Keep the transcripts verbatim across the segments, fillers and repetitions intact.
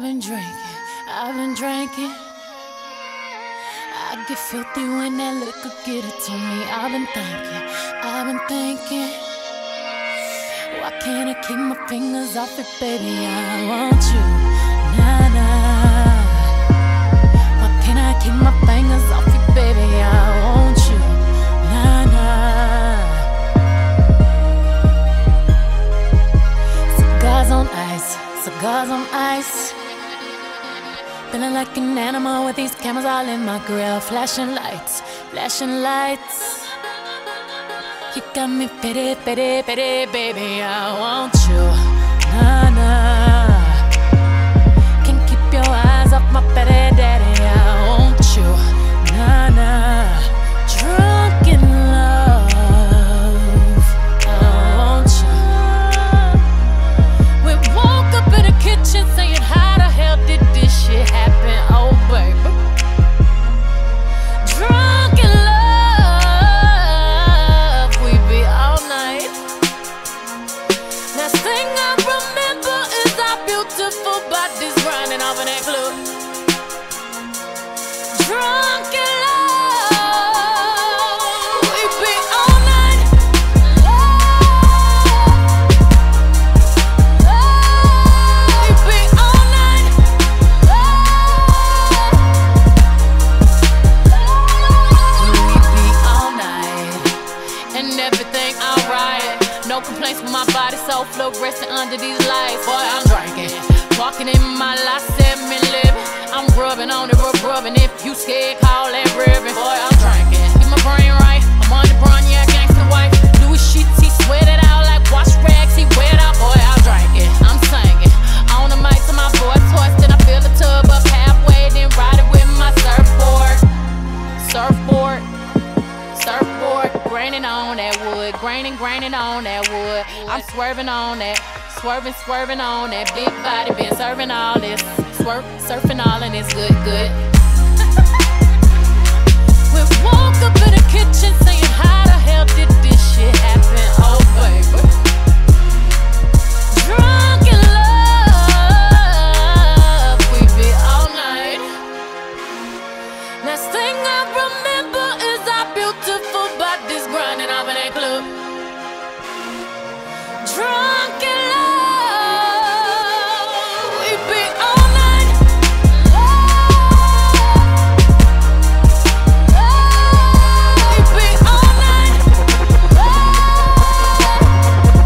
I've been drinking, I've been drinking. I get filthy when that liquor get it to me. I've been thinking, I've been thinking. Why can't I keep my fingers off it, baby? I want you, nah, nah. Why can't I keep my fingers off it, baby? I want you, nah, nah. Cigars on ice, cigars on ice. Feeling like an animal with these cameras all in my grill. Flashing lights, flashing lights. You got me pity, pity, pity, baby. I want you, nah, nah. Can't keep your eyes off my pity, daddy. I want you, nah, nah. Drunk in love, I want you. We woke up in the kitchen saying, how the hell did this shit happen? Oh, baby. Drunk in love, we be all night. Last thing I remember is our beautiful bodies grinding off in that glue. Drunk in love. My body so flow resting under these lights. Boy, I'm drinking, walking in my last seven lip. I'm rubbing on the rub, rubbing. If you scared, call that ribbon. Boy, I'm drinking, get my brain right. I'm on the Brignac, gangsta wife. Louis sheets, he sweat it out like wash rags. He wear it out. Boy, I'm drinking, I'm singing on the mic to my boy toys. Then I fill the tub up halfway, then ride it with my surfboard, surfboard. Surfboard, graining on that wood, graining, graining on that wood. I'm swerving on that, swerving, swerving on that. Big body been serving all this, swerve, surfing all in this good, good. We walk up in the kitchen saying, how the hell did this shit happen? Oh, baby. Drunk in love, we be all night. Last thing I remember is our beautiful bodies grinding off in that club. Drunk in love, we be all night. Love, love, we be all night. Love.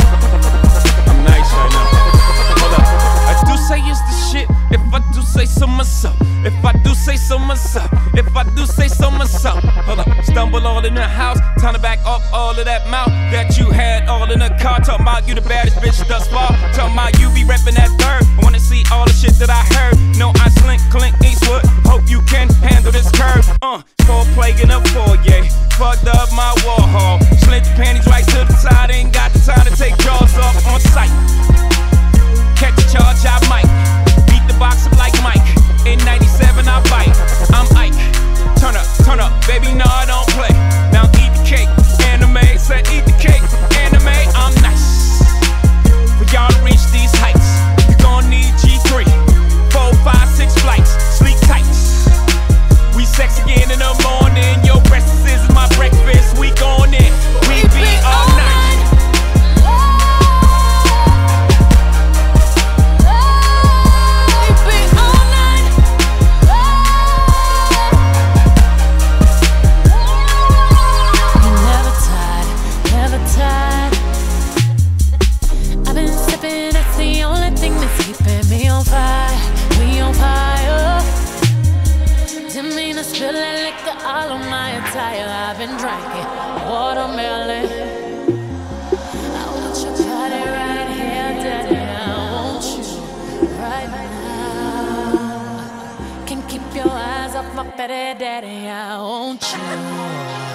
I'm nice right now. Hold up. I do say it's the shit. If I do say so myself. If I do say so myself. If I do say so myself. Hold up. Stumble all in the house, time to back up all of that mouth that you had all in the car. Talking about you the baddest bitch thus far. Talking about you be reppin' that third. I wanna see all the shit that I heard. No, I slink, clink, Eastwood. Hope you can handle this curve. Uh, four plague in a foyer. Fucked up my wall hall. Slint the panties right to the side. Ain't got the time to take jaws off on sight. Catch a charge, I might. Beat the box up like Mike. In ninety-seven, I bite. I'm Ike. Turn up, turn up, baby, no, I don't play. Now eat the cake, anime, said eat the cake, anime, I'm nice. For y'all to reach these heights, you gon' need G three, four, five, six flights, sleep tight. We sex again in the morning, your breakfast is my breakfast, we gon' in, we be all night. All of my attire, I've been drinking watermelon. I want your body right here, daddy. I want you right now. Can't keep your eyes off my petty daddy. I want you.